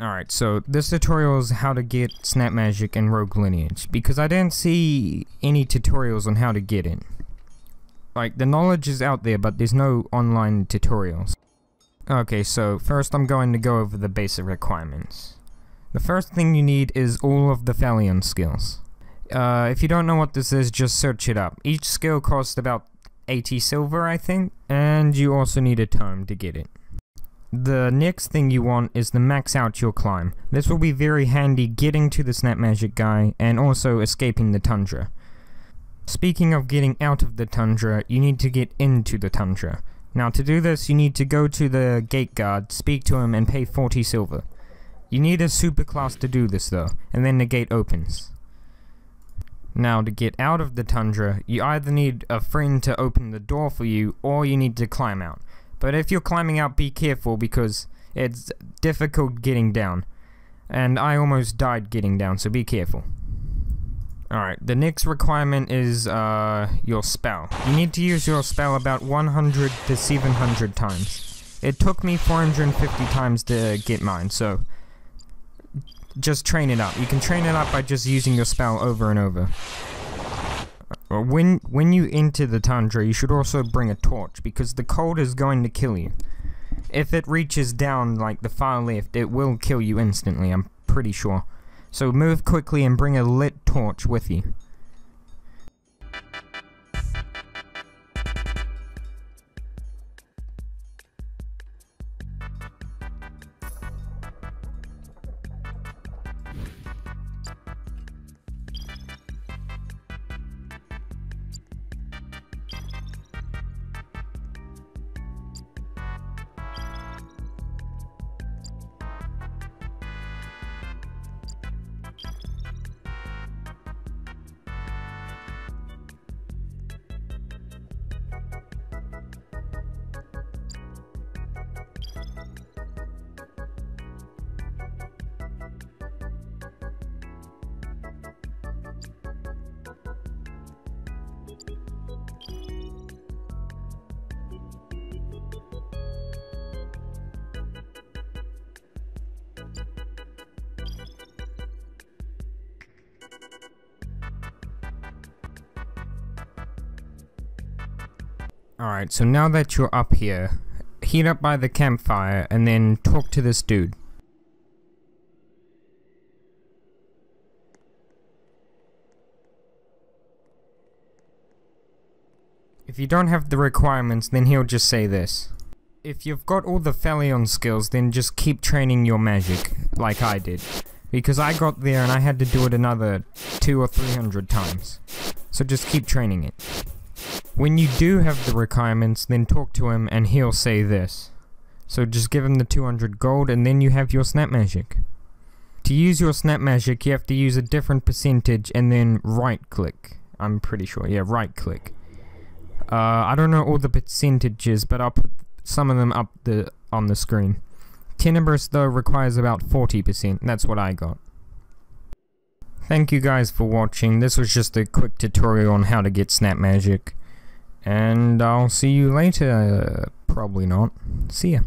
Alright, so this tutorial is how to get Snap Magic and Rogue Lineage, because I didn't see any tutorials on how to get it. Like, the knowledge is out there, but there's no online tutorials. Okay, so first I'm going to go over the basic requirements. The first thing you need is all of the Thalion skills. If you don't know what this is, just search it up. Each skill costs about 80 silver, I think, and you also need a tome to get it. The next thing you want is to max out your climb. This will be very handy getting to the Snap Magic guy and also escaping the tundra. Speaking of getting out of the tundra, you need to get into the tundra. Now to do this, you need to go to the gate guard, speak to him, and pay 40 silver. You need a superclass to do this though, and then the gate opens. Now to get out of the tundra, you either need a friend to open the door for you, or you need to climb out. But if you're climbing out, be careful because it's difficult getting down. And I almost died getting down, so be careful. Alright, the next requirement is your spell. You need to use your spell about 100 to 700 times. It took me 450 times to get mine, so just train it up. You can train it up by just using your spell over and over. When you enter the tundra, you should also bring a torch, because the cold is going to kill you. If it reaches down, like the far left, it will kill you instantly, I'm pretty sure. So move quickly and bring a lit torch with you. Alright, so now that you're up here, heat up by the campfire and then talk to this dude. If you don't have the requirements, then he'll just say this. If you've got all the Thalion skills, then just keep training your magic, like I did. Because I got there and I had to do it another 200 or 300 times. So just keep training it. When you do have the requirements, then talk to him and he'll say this. So just give him the 200 gold and then you have your Snap Magic. To use your Snap Magic, you have to use a different percentage and then right click. I'm pretty sure, yeah, right click. I don't know all the percentages, but I'll put some of them up on the screen. Tenebris though requires about 40%, that's what I got. Thank you guys for watching, this was just a quick tutorial on how to get Snap Magic. And I'll see you later, probably not. See ya.